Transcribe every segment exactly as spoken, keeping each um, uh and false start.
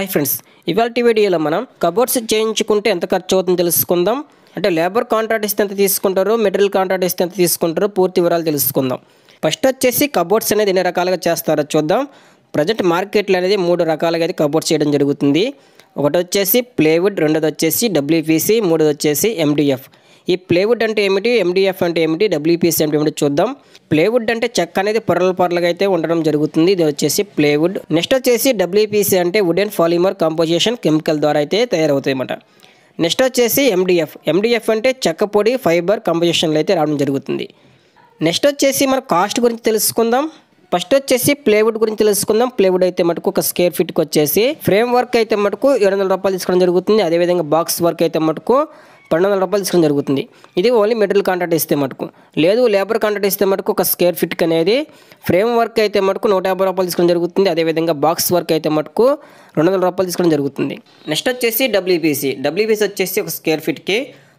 Hi friends इवाल्टी वीडियोలో మనం cupboards చేయించుకుంటే ఎంత ఖర్చు అవుతుందో తెలుసుకుందాం। అంటే లేబర్ కాంట్రాక్ట్ ఇస్తే ఎంత తీసుకుంటారో మెటీరియల్ కాంట్రాక్ట్ ఇస్తే ఎంత తీసుకుంటారో పూర్తి వివరాలు తెలుసుకుందాం। ఫస్ట్ వచ్చేసి కబోర్డ్స్ అనేది ఎన్ని రకాలుగా చేస్తారో చూద్దాం। ప్రజెంట్ మార్కెట్లో అనేది మూడు రకాలుగా అయితే కబోర్డ్స్ చేయడం జరుగుతుంది। ఒకటి వచ్చేసి ప్లేవుడ్, రెండోది వచ్చేసి డబ్ల్యూపీసీ, మూడోది వచ్చేసి ఎండిఎఫ్। ఈ ప్లేవుడ్ అంటే ఏమిటి, ఎండిఎఫ్ అంటే ఏమిటి, డబ్ల్యూపీసీ అంటే ఏమిటి చూద్దాం। ప్లేవుడ్ అంటే చెక్క అనేది పొరలు పొరలుగా అయితే ఉండడం జరుగుతుంది, ఇది వచ్చేసి ప్లేవుడ్। నెక్స్ట్ వచ్చేసి డబ్ల్యూపీసీ అంటే వుడెన్ పాలిమర్ కాంపోజిషన్ కెమికల్ ద్వారా అయితే తయారవుతాయి అన్నమాట। నెక్స్ట్ వచ్చేసి ఎండిఎఫ్, ఎండిఎఫ్ అంటే చెక్క పొడి ఫైబర్ కాంపోజిషన్లో అయితే రావడం జరుగుతుంది। నెక్స్ట్ వచ్చేసి మన కాస్ట్ గురించి తెలుసుకుందాం। ఫస్ట్ వచ్చేసి ప్లేవుడ్ గురించి తెలుసుకుందాం। ప్లేవుడ్ అయితే మటుకు ఒక స్క్వేర్ ఫీట్కి వచ్చేసి ఫ్రేమ్ వర్క్ అయితే మటుకు ఏడు వందల రూపాయలు తీసుకోవడం జరుగుతుంది। అదేవిధంగా బాక్స్ వర్క్ అయితే మటుకు పన్నెండు వందల రూపాయలు తీసుకోవడం జరుగుతుంది। ఇది ఓన్లీ మెటీరియల్ కాంట్రాక్ట్ ఇస్తే మటుకు, లేదు లేబర్ కాంట్రాక్ట్ ఇస్తే మటుకు ఒక స్క్వేర్ ఫీట్కి అనేది ఫ్రేమ్ వర్క్ అయితే మటుకు నూట యాభై రూపాయలు తీసుకోవడం జరుగుతుంది। అదేవిధంగా బాక్స్ వర్క్ అయితే మటుకు రెండు వందల రూపాయలు తీసుకోవడం జరుగుతుంది। నెక్స్ట్ వచ్చేసి డబ్ల్యూపీసీ, డబ్ల్యూపీసీ వచ్చేసి ఒక స్క్వేర్ ఫీట్కి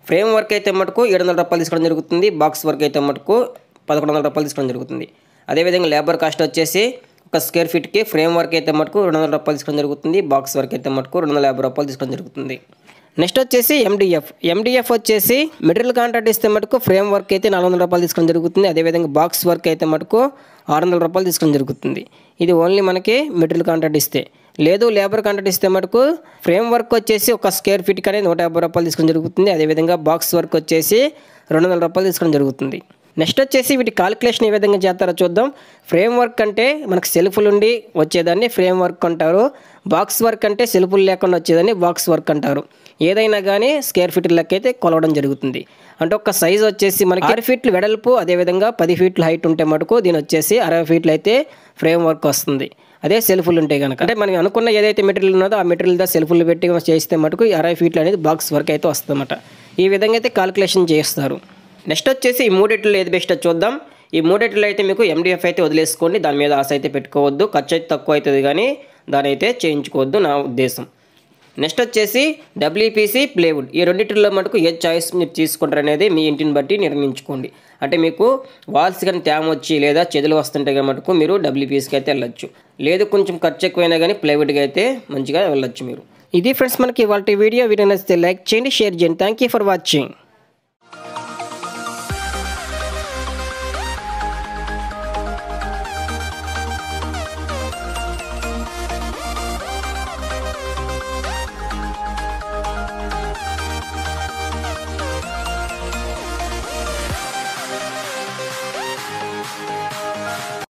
ఫ్రేమ్ వర్క్ అయితే మటుకు ఏడు వందల రూపాయలు తీసుకోవడం జరుగుతుంది। బాక్స్ వర్క్ అయితే మటుకు పదకొండు వందల రూపాయలు తీసుకోవడం జరుగుతుంది। అదేవిధంగా లేబర్ కాస్ట్ వచ్చేసి ఒక స్క్వేర్ ఫీట్కి ఫ్రేమ్ వర్క్ అయితే మటుకు రెండు వందల రూపాయలు తీసుకోవడం జరుగుతుంది, బాక్స్ వర్క్ అయితే మటుకు రెండు వందల యాభై రూపాయలు తీసుకోవడం జరుగుతుంది। నెక్స్ట్ వచ్చేసి ఎండిఎఫ్, ఎండిఎఫ్ వచ్చేసి మెటీరియల్ కాంట్రాక్ట్ ఇస్తే మటుకు ఫ్రేమ్ వర్క్ అయితే నాలుగు వందల రూపాయలు తీసుకోవడం జరుగుతుంది। అదేవిధంగా బాక్స్ వర్క్ అయితే మటుకు ఆరు వందల రూపాయలు తీసుకోవడం జరుగుతుంది। ఇది ఓన్లీ మనకి మెటీరియల్ కాంట్రాక్ట్ ఇస్తే, లేదు లేబర్ కాంట్రాక్ట్ ఇస్తే మటుకు ఫ్రేమ్ వర్క్ వచ్చేసి ఒక స్క్వేర్ ఫీట్కి అనేది నూట యాభై రూపాయలు తీసుకోవడం జరుగుతుంది। అదేవిధంగా బాక్స్ వర్క్ వచ్చేసి రెండు వందల రూపాయలు తీసుకోవడం జరుగుతుంది। నెక్స్ట్ వచ్చేసి వీటి కాలిక్యులేషన్ ఏ విధంగా చేస్తారో చూద్దాం। ఫ్రేమ్ వర్క్ అంటే మనకు సెల్ఫ్లు ఉండి వచ్చేదాన్ని ఫ్రేమ్ వర్క్ అంటారు, బాక్స్ వర్క్ అంటే సెల్ఫ్లు లేకుండా వచ్చేదాన్ని బాక్స్ వర్క్ అంటారు। ఏదైనా కానీ స్క్వేర్ ఫీట్ లెక్క అయితే కొలవడం జరుగుతుంది। అంటే ఒక సైజ్ వచ్చేసి మనకి ఆరు ఫీట్లు వెడల్పు, అదేవిధంగా పది ఫీట్లు హైట్ ఉంటే మటుకు దీని వచ్చేసి అరవై ఫీట్లు అయితే ఫ్రేమ్ వర్క్ వస్తుంది। అదే సెల్ఫ్లు ఉంటాయి కనుక అంటే మనం అనుకున్న ఏదైతే మెటీరియల్ ఉన్నదో ఆ మెటీరియల్తో సెల్ఫ్లు పెట్టి చేస్తే మటుకు అరవై ఫీట్లు అనేది బాక్స్ వర్క్ అయితే వస్తుందన్నమాట। ఈ విధంగా అయితే కాలిక్యులేషన్ చేస్తారు। నెక్స్ట్ వచ్చేసి ఈ మూడిట్లో ఏది బెస్ట్ చూద్దాం। ఈ మూడిట్లో అయితే మీకు ఎండిఎఫ్ అయితే వదిలేసుకోండి, దాని మీద ఆశ అయితే పెట్టుకోవద్దు, ఖర్చు అయితే తక్కువ అవుతుంది కానీ దాని అయితే చేయించుకోవద్దు నా ఉద్దేశం। నెక్స్ట్ వచ్చేసి డబ్ల్యూపీసీ, ప్లేవుడ్, ఈ రెండింటిలో మటుకు ఏ చాయిస్ మీరు తీసుకుంటారు అనేది మీ ఇంటిని బట్టి నిర్ణయించుకోండి। అంటే మీకు వాల్స్ కానీ తేమ వచ్చి లేదా చెదులు వస్తుంటే కానీ మటుకు మీరు డబ్ల్యూపీసీకి అయితే వెళ్ళొచ్చు, లేదు కొంచెం ఖర్చు ఎక్కువైనా కానీ ప్లేవుడ్కి అయితే మంచిగా వెళ్ళొచ్చు మీరు। ఇది ఫ్రెండ్స్ మనకి వాళ్ళ వీడియో వీడియో నచ్చితే లైక్ చేయండి, షేర్ చేయండి। Thank you for watching.